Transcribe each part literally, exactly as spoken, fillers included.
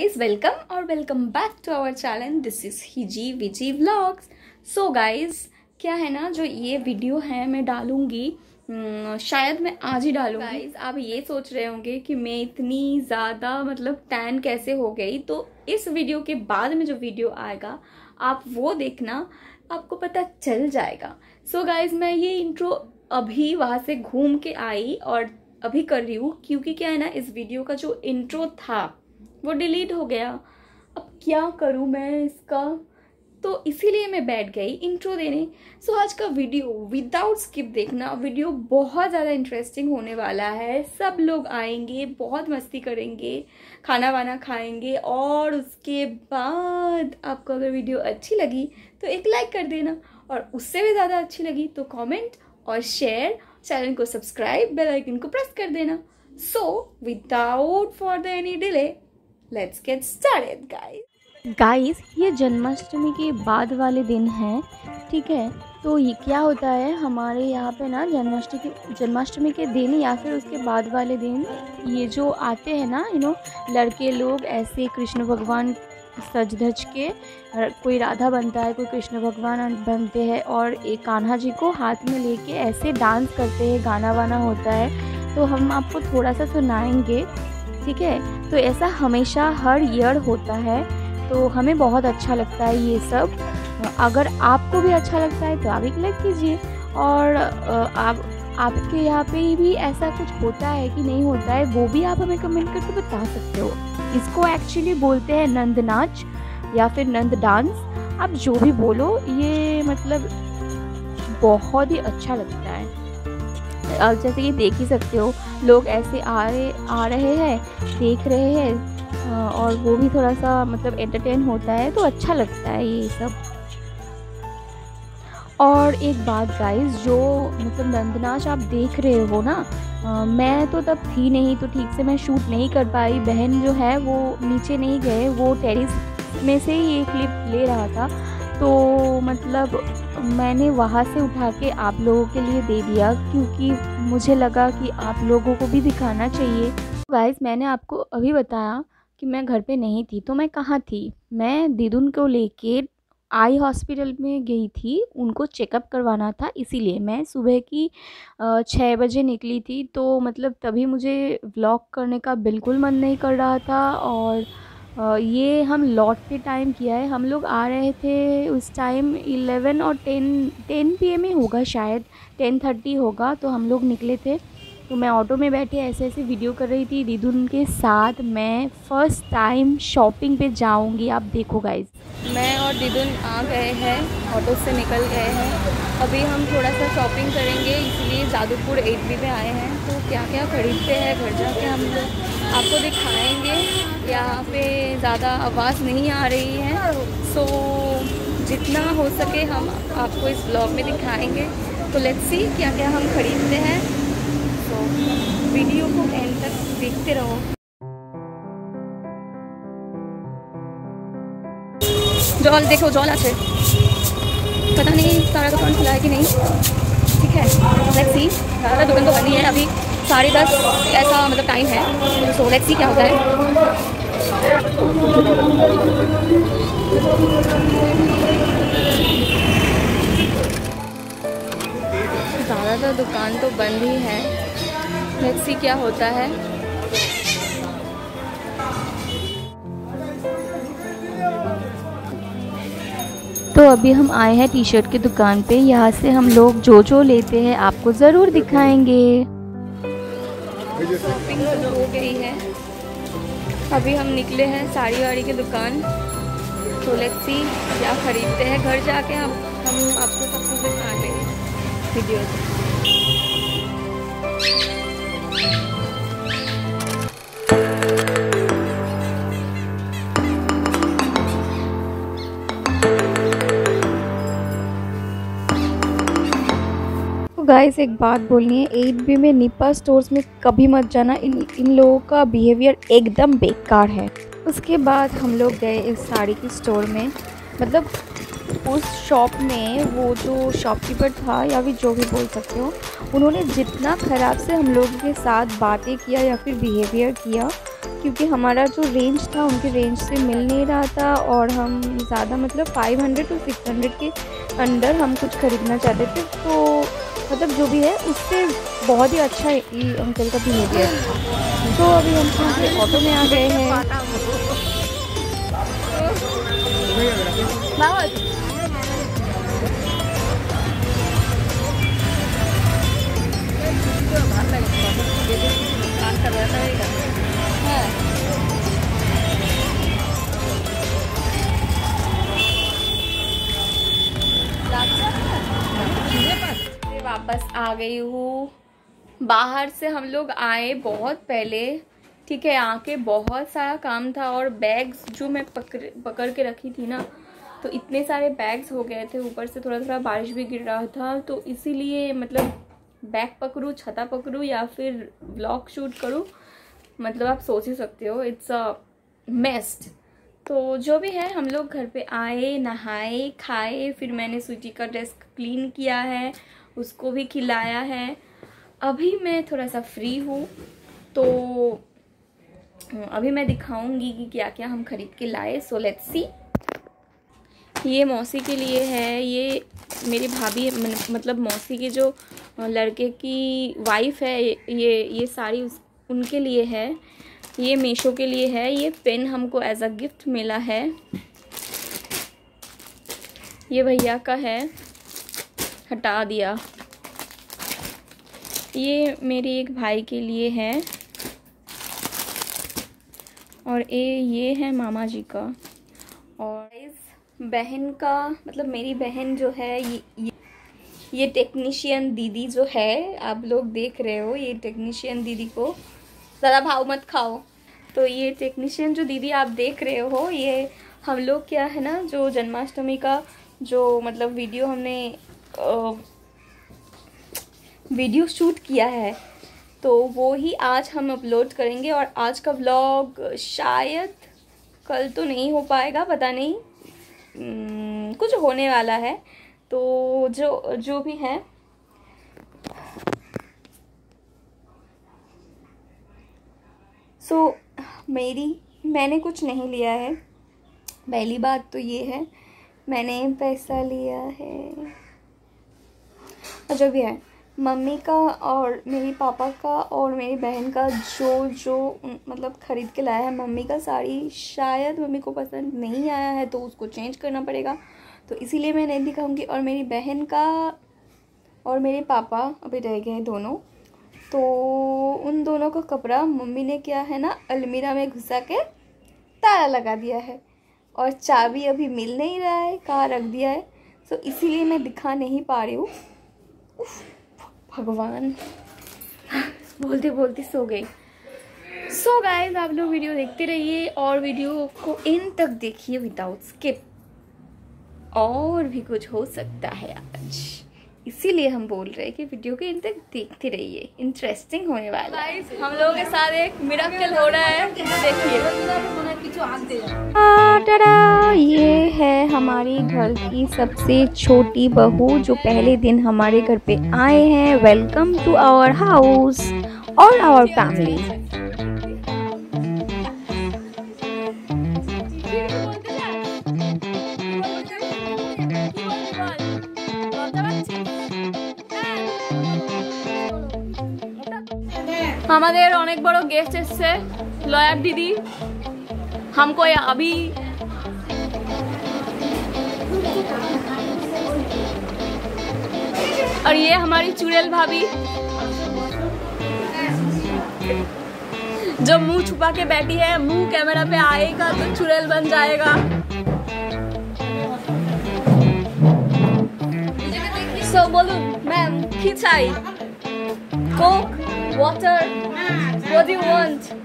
Guys, welcome और welcome back to our channel. This is Heji Beji vlogs. So guys, क्या है ना, जो ये वीडियो है मैं डालूँगी, शायद मैं आज ही डालूँगी. Guys, आप ये सोच रहे होंगे कि मैं इतनी ज़्यादा मतलब टैन कैसे हो गई, तो इस वीडियो के बाद में जो वीडियो आएगा आप वो देखना, आपको पता चल जाएगा. So guys, मैं ये इंट्रो अभी वहाँ से घूम के आई और अभी कर रही हूँ, क्योंकि क्या है ना, इस वीडियो का जो इंट्रो था वो डिलीट हो गया. अब क्या करूँ मैं इसका, तो इसीलिए मैं बैठ गई इंट्रो देने. सो आज का वीडियो विदाउट स्किप देखना, वीडियो बहुत ज़्यादा इंटरेस्टिंग होने वाला है. सब लोग आएंगे, बहुत मस्ती करेंगे, खाना वाना खाएंगे, और उसके बाद आपको अगर वीडियो अच्छी लगी तो एक लाइक कर देना, और उससे भी ज़्यादा अच्छी लगी तो कॉमेंट और शेयर, चैनल को सब्सक्राइब, बेल आइकन को प्रेस कर देना. So without for any delay, let's get started guys. Guys, ये जन्माष्टमी के बाद वाले दिन है, ठीक है. तो ये क्या होता है हमारे यहाँ पे ना, जन्माष्टमी जन्माष्टमी के दिन या फिर उसके बाद वाले दिन ये जो आते हैं ना, यू नो, लड़के लोग ऐसे कृष्ण भगवान सज धज के, कोई राधा बनता है, कोई कृष्ण भगवान बनते हैं, और एक कान्हा जी को हाथ में लेके ऐसे डांस करते हैं, गाना वाना होता है. तो हम आपको थोड़ा सा सुनाएंगे, ठीक है. तो ऐसा हमेशा हर ईयर होता है, तो हमें बहुत अच्छा लगता है ये सब. अगर आपको भी अच्छा लगता है तो आप एक लाइक कीजिए, और आप आपके यहाँ पे भी ऐसा कुछ होता है कि नहीं होता है वो भी आप हमें कमेंट करके बता सकते हो. इसको एक्चुअली बोलते हैं नंद नाच या फिर नंद डांस, आप जो भी बोलो, ये मतलब बहुत ही अच्छा लगता है. आप जैसे कि देख ही सकते हो, लोग ऐसे आ रहे आ रहे हैं, देख रहे हैं, और वो भी थोड़ा सा मतलब एंटरटेन होता है, तो अच्छा लगता है ये सब. और एक बात गाइस, जो मतलब नंदनाच आप देख रहे हो ना, आ, मैं तो तब थी नहीं, तो ठीक से मैं शूट नहीं कर पाई. बहन जो है वो नीचे नहीं गए, वो टेरिस में से ही ये क्लिप ले रहा था, तो मतलब मैंने वहाँ से उठा के आप लोगों के लिए दे दिया, क्योंकि मुझे लगा कि आप लोगों को भी दिखाना चाहिए. गाइस, मैंने आपको अभी बताया कि मैं घर पे नहीं थी, तो मैं कहाँ थी, मैं दीदून को लेके आई हॉस्पिटल में गई थी, उनको चेकअप करवाना था. इसीलिए मैं सुबह की छः बजे निकली थी, तो मतलब तभी मुझे व्लॉग करने का बिल्कुल मन नहीं कर रहा था. और ये हम लौटते टाइम किया है, हम लोग आ रहे थे उस टाइम इलेवन और टेन टेन पी एम ही होगा, शायद टेन थर्टी होगा, तो हम लोग निकले थे. तो मैं ऑटो में बैठे ऐसे ऐसे वीडियो कर रही थी दीदून के साथ. मैं फ़र्स्ट टाइम शॉपिंग पे जाऊंगी, आप देखो गाइज. मैं और दीदून आ गए हैं, ऑटो से निकल गए हैं. अभी हम थोड़ा सा शॉपिंग करेंगे, इसलिए जादवपुर एट बी में आए हैं. तो क्या क्या खरीदते हैं घर जाके हम लोग आपको दिखाएंगे. यहाँ पे ज़्यादा आवाज़ नहीं आ रही है, सो so, जितना हो सके हम आपको इस ब्लॉग में दिखाएंगे. तो लेट्स सी क्या क्या हम खरीदते हैं, तो so, वीडियो को एंड तक देखते रहो. जॉल देखो, जॉल आछे, पता नहीं सारा दुकान खुला है कि नहीं, ठीक है. लेट्स सी, सारा दुकान तो बनी है, अभी साढ़े दस ऐसा मतलब टाइम है, तो लेट्स सी क्या होता है. ज़्यादातर दुकान तो बंद ही है, लेट्स सी क्या होता है. तो अभी हम आए हैं टी शर्ट की दुकान पे, यहाँ से हम लोग जो जो लेते हैं आपको ज़रूर दिखाएंगे. शॉपिंग तो हो गई है, अभी हम निकले हैं साड़ी वाड़ी की दुकान. तो लेट्स सी क्या खरीदते हैं घर जाके, हम हम आपको सब कुछ दिखाएंगे वीडियो में. गाइस, एक बात बोलनी है, एट बी में निपा स्टोर्स में कभी मत जाना, इन इन लोगों का बिहेवियर एकदम बेकार है. उसके बाद हम लोग गए इस साड़ी की स्टोर में, मतलब उस शॉप में वो जो शॉपकीपर था या फिर जो भी बोल सकते हो, उन्होंने जितना ख़राब से हम लोगों के साथ बातें किया या फिर बिहेवियर किया, क्योंकि हमारा जो रेंज था उनके रेंज से मिल नहीं रहा था और हम ज़्यादा मतलब पाँच सौ टू छह सौ के अंदर हम कुछ ख़रीदना चाहते थे। तो मतलब जो भी है उससे बहुत ही अच्छा अंकल का बिहेवियर था। तो अभी हम अपने ऑटो में आ गए हैं। वापस आ गई हूँ। बाहर से हम लोग आए बहुत पहले, ठीक है, आके बहुत सारा काम था और बैग्स जो मैं पकड़ पकड़ के रखी थी ना, तो इतने सारे बैग्स हो गए थे। ऊपर से थोड़ा थोड़ा बारिश भी गिर रहा था, तो इसीलिए मतलब बैग पकड़ूँ, छता पकड़ूँ या फिर व्लॉग शूट करूँ, मतलब आप सोच ही सकते हो, इट्स अ मेस्ट। तो जो भी है, हम लोग घर पे आए, नहाए, खाए, फिर मैंने सूजी का ड्रेस क्लीन किया है, उसको भी खिलाया है। अभी मैं थोड़ा सा फ्री हूँ, तो अभी मैं दिखाऊंगी कि क्या क्या हम खरीद के लाए। So let's see. ये मौसी के लिए है, ये मेरी भाभी मतलब मौसी के जो लड़के की वाइफ है, ये ये साड़ी उस, उनके लिए है। ये मीशो के लिए है। ये पेन हमको एज अ गिफ्ट मिला है, ये भैया का है, हटा दिया। ये मेरे एक भाई के लिए है और ये ये है मामा जी का। और इस बहन का मतलब मेरी बहन जो है, ये ये, ये टेक्नीशियन दीदी जो है, आप लोग देख रहे हो, ये टेक्नीशियन दीदी को ज़्यादा भाव मत खाओ। तो ये टेक्नीशियन जो दीदी आप देख रहे हो, ये हम लोग क्या है ना, जो जन्माष्टमी का जो मतलब वीडियो हमने वीडियो शूट किया है, तो वो ही आज हम अपलोड करेंगे। और आज का व्लॉग शायद कल तो नहीं हो पाएगा, पता नहीं न, कुछ होने वाला है। तो जो जो भी है, सो मेरी मैंने कुछ नहीं लिया है। पहली बात तो ये है, मैंने पैसा लिया है। जो भी है, मम्मी का और मेरी पापा का और मेरी बहन का जो जो मतलब ख़रीद के लाया है। मम्मी का साड़ी शायद मम्मी को पसंद नहीं आया है, तो उसको चेंज करना पड़ेगा, तो इसीलिए मैं नहीं दिखाऊंगी। और मेरी बहन का और मेरे पापा अभी रह गए हैं दोनों, तो उन दोनों का कपड़ा मम्मी ने क्या है ना, अलमीरा में घुसा के ताला लगा दिया है और चाबी अभी मिल नहीं रहा है, कहाँ रख दिया है। सो इसीलिए मैं दिखा नहीं पा रही हूँ। भगवान, बोलते बोलते सो गई। सो गाइस, आप लोग वीडियो देखते रहिए और वीडियो को एंड तक देखिए विदाउट स्किप। और भी कुछ हो सकता है आज, इसीलिए हम बोल रहे हैं कि वीडियो के एंड तक देखते रहिए, इंटरेस्टिंग होने वाला है। हम लोगों के साथ एक मिरेकल हो रहा है, देखिए। ये है हमारी घर की सबसे छोटी बहू, जो पहले दिन हमारे घर पे आए हैं। वेलकम टू आवर हाउस और आवर फैमिली। हमारे अनेक बड़ो गेस्ट से लॉयर दीदी हमको अभी और ये हमारी चुड़ैल भाभी जो मुंह छुपा के बैठी है। मुंह कैमरा पे आएगा तो चुड़ैल बन जाएगा। सो बोलू मैम, खिंचाई coke water, what do you want? How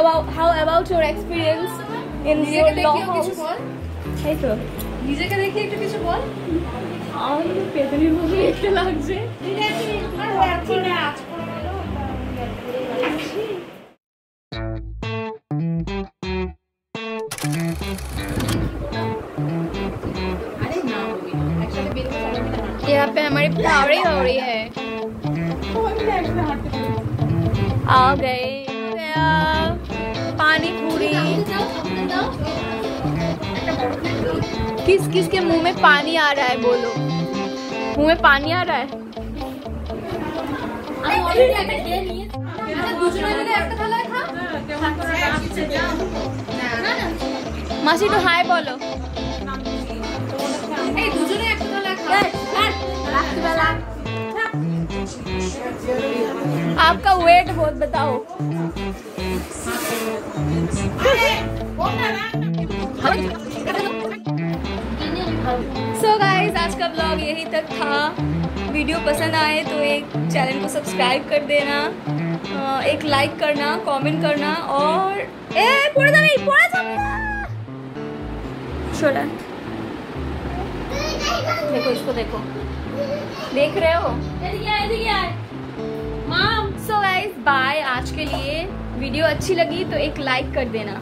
about, how about your experience in your long house? Hey sir, niche ke dekhiye ekটু kichu bol aur petani mujhe ekta lagche. पे हमारी पावड़ी हो रही है। आ गए पानी पूरी। किस किस के मुंह में पानी आ रहा है? बोलो, मुंह में पानी आ रहा है? मासी तो हाय बोलो। आपका वेट बहुत बताओ। सो गाइस, आज का ब्लॉग यही तक था। वीडियो पसंद आए तो एक चैनल को सब्सक्राइब कर देना, एक लाइक करना, कमेंट करना और ए पूरा सा नहीं, पूरा सा छोड़ा। देखो इसको, देखो, देख रहे हो? माम। सो गाइस, बाय आज के लिए। वीडियो अच्छी लगी तो एक लाइक कर देना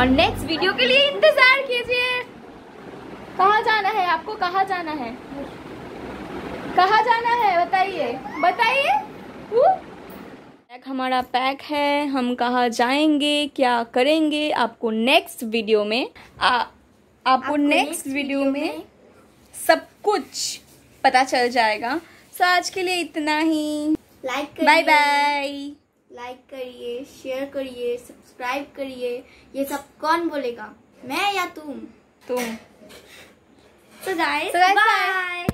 और नेक्स्ट वीडियो के लिए इंतजार कीजिए। कहाँ जाना है आपको? कहाँ जाना है? कहाँ जाना है? बताइए, बताइए। हमारा पैक है, हम कहाँ जाएंगे, क्या करेंगे, आपको नेक्स्ट वीडियो में आ, आपको नेक्स्ट वीडियो में सब कुछ पता चल जाएगा। सो आज के लिए इतना ही। लाइक करिए, बाय बाय। लाइक करिए, शेयर करिए, सब्सक्राइब करिए। ये सब कौन बोलेगा, मैं या तुम? तुम। So guys, bye.